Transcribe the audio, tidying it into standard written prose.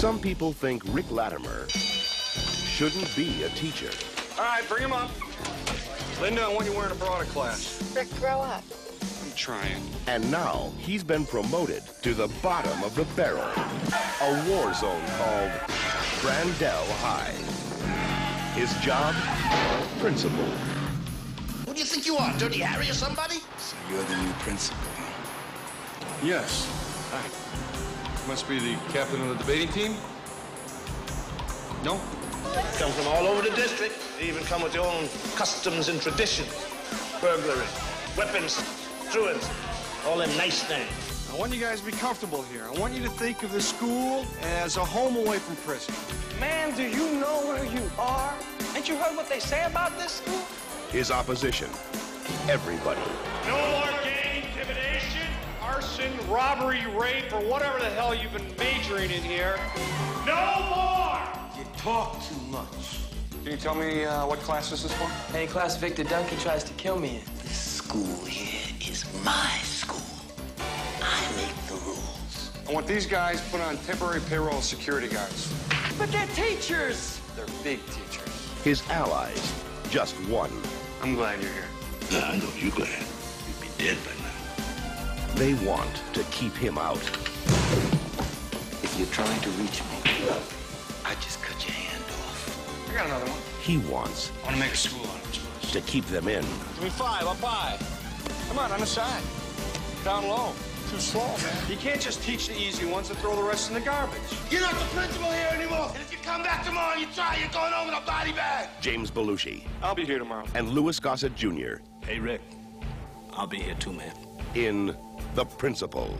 Some people think Rick Latimer shouldn't be a teacher. All right, bring him up. Linda, I want you wearing a bra to class. Rick, grow up. I'm trying. And now he's been promoted to the bottom of the barrel, a war zone called Brandel High. His job, principal. Who do you think you are, Dirty Harry or somebody? So you're the new principal. Yes. I must be the captain of the debating team. No? Come from all over the district. They even come with their own customs and traditions. Burglary, weapons, truants, all them nice things. I want you guys to be comfortable here. I want you to think of the school as a home away from prison. Man, do you know where you are? Ain't you heard what they say about this school? His opposition, everybody. No more gang intimidation, arson, robbery, rape, or whatever the hell you've been majoring in here. No more! You talk too much. Can you tell me what class this is for? Any class Victor Duncan tries to kill me in. This school here is my school. I make the rules. I want these guys put on temporary payroll as security guards. But they're teachers! They're big teachers. His allies, just one. I'm glad you're here. No, I know you're glad. You'd be dead by now. They want to keep him out. If you're trying to reach me, I just cut your hand off. I got another one. He wants... I want to make a school out of it. ...to keep them in. Give me five, up high. Come on the side. Down low. Too slow, man. You can't just teach the easy ones and throw the rest in the garbage. You're not the principal here anymore. And if you come back tomorrow and you try, you're going home with a body bag. James Belushi. I'll be here tomorrow. And Louis Gossett, Jr. Hey, Rick. I'll be here too, man. In The Principal.